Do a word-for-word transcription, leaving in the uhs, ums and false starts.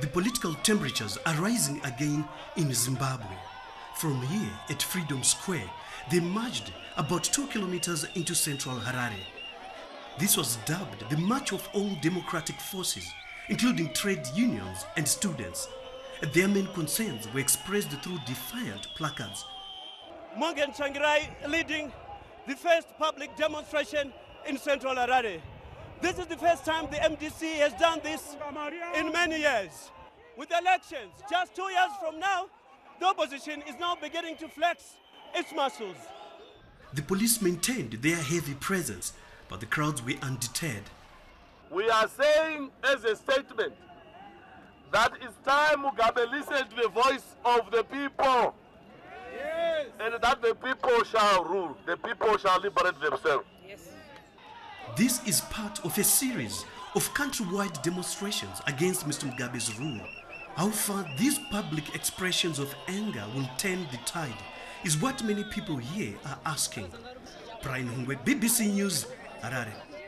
The political temperatures are rising again in Zimbabwe. From here at Freedom Square, they marched about two kilometers into central Harare. This was dubbed the March of All Democratic Forces, including trade unions and students. Their main concerns were expressed through defiant placards. Morgan Tsvangirai leading the first public demonstration in central Harare. This is the first time the M D C has done this in many years. With elections, just two years from now, the opposition is now beginning to flex its muscles. The police maintained their heavy presence, but the crowds were undeterred. We are saying as a statement that it's time Mugabe listened to the voice of the people. Yes. And that the people shall rule, the people shall liberate themselves. Yes. This is part of a series of countrywide demonstrations against Mister Mugabe's rule. How far these public expressions of anger will turn the tide is what many people here are asking. Brian Hungwe, B B C News, Harare.